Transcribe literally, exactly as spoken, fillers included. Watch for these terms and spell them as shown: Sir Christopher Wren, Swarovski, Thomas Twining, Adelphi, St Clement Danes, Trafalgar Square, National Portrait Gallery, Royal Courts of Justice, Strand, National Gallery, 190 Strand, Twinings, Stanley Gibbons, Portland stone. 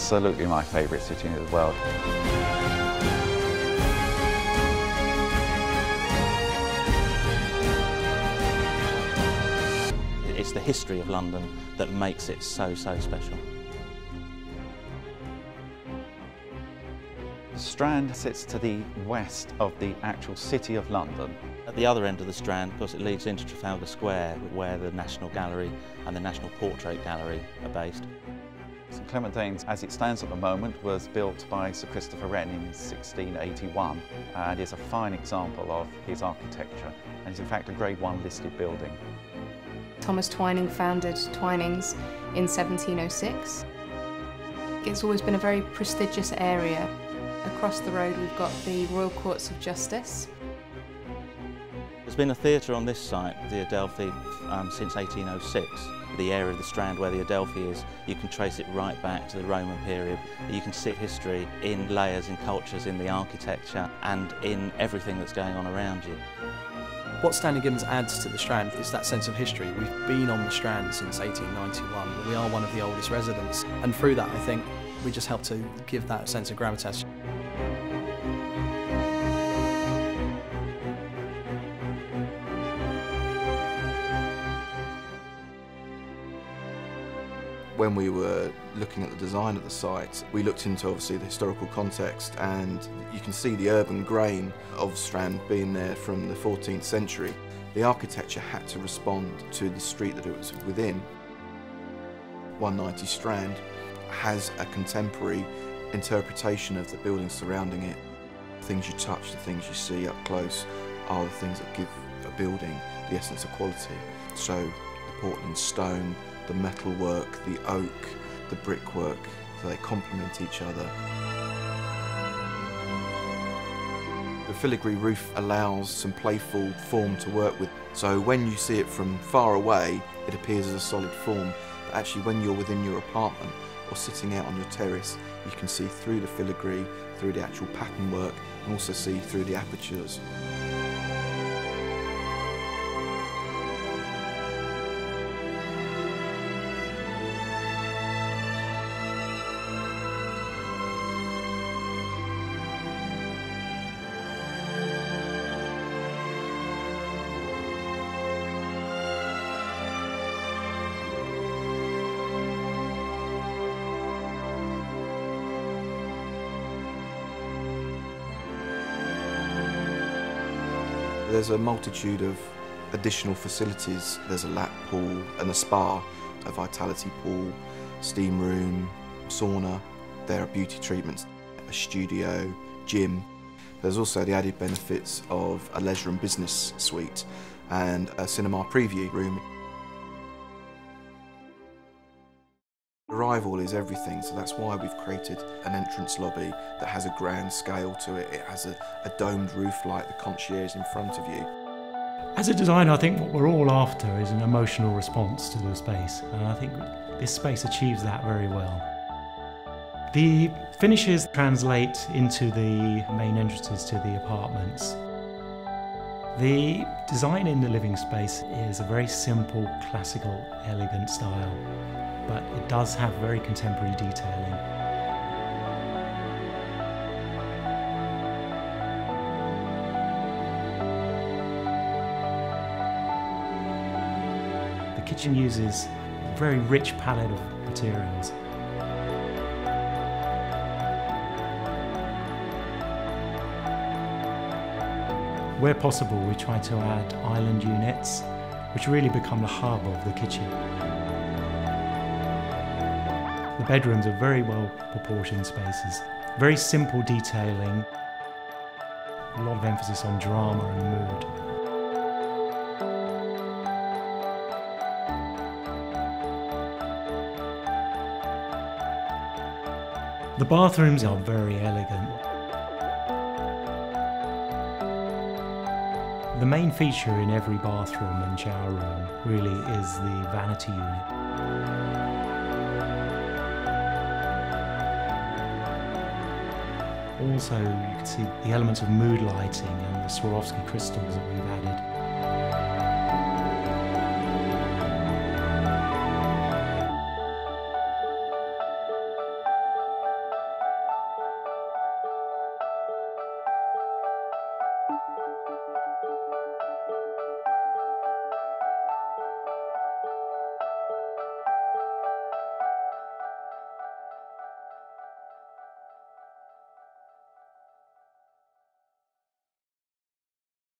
absolutely my favourite city in the world. It's the history of London that makes it so, so special. Strand sits to the west of the actual city of London. At the other end of the Strand, of course, it leads into Trafalgar Square, where the National Gallery and the National Portrait Gallery are based. St Clement Danes, as it stands at the moment, was built by Sir Christopher Wren in sixteen eighty-one and is a fine example of his architecture, and is in fact a Grade one listed building. Thomas Twining founded Twinings in seventeen oh six. It's always been a very prestigious area. Across the road we've got the Royal Courts of Justice. There's been a theatre on this site, the Adelphi, um, since eighteen oh six. The area of the Strand where the Adelphi is, you can trace it right back to the Roman period. You can see history in layers, in cultures, in the architecture and in everything that's going on around you. What Stanley Gibbons adds to the Strand is that sense of history. We've been on the Strand since eighteen ninety-one. We are one of the oldest residents, and through that I think we just help to give that sense of gravitas. When we were looking at the design of the site, we looked into obviously the historical context, and you can see the urban grain of Strand being there from the fourteenth century. The architecture had to respond to the street that it was within. one ninety Strand has a contemporary interpretation of the buildings surrounding it. The things you touch, the things you see up close are the things that give a building the essence of quality. So the Portland stone, the metalwork, the oak, the brickwork, so they complement each other. The filigree roof allows some playful form to work with, so when you see it from far away it appears as a solid form, but actually when you're within your apartment or sitting out on your terrace you can see through the filigree, through the actual pattern work, and also see through the apertures. There's a multitude of additional facilities. There's a lap pool and a spa, a vitality pool, steam room, sauna. There are beauty treatments, a studio, gym. There's also the added benefits of a leisure and business suite and a cinema preview room. Arrival is everything, so that's why we've created an entrance lobby that has a grand scale to it. It has a, a domed roof like the concierge in front of you. As a designer, I think what we're all after is an emotional response to the space, and I think this space achieves that very well. The finishes translate into the main entrances to the apartments. The design in the living space is a very simple, classical, elegant style, but it does have very contemporary detailing. The kitchen uses a very rich palette of materials. Where possible, we try to add island units, which really become the hub of the kitchen. The bedrooms are very well proportioned spaces, very simple detailing, a lot of emphasis on drama and mood. The bathrooms are very elegant. The main feature in every bathroom and shower room really is the vanity unit. Also, you can see the elements of mood lighting and the Swarovski crystals that we've added.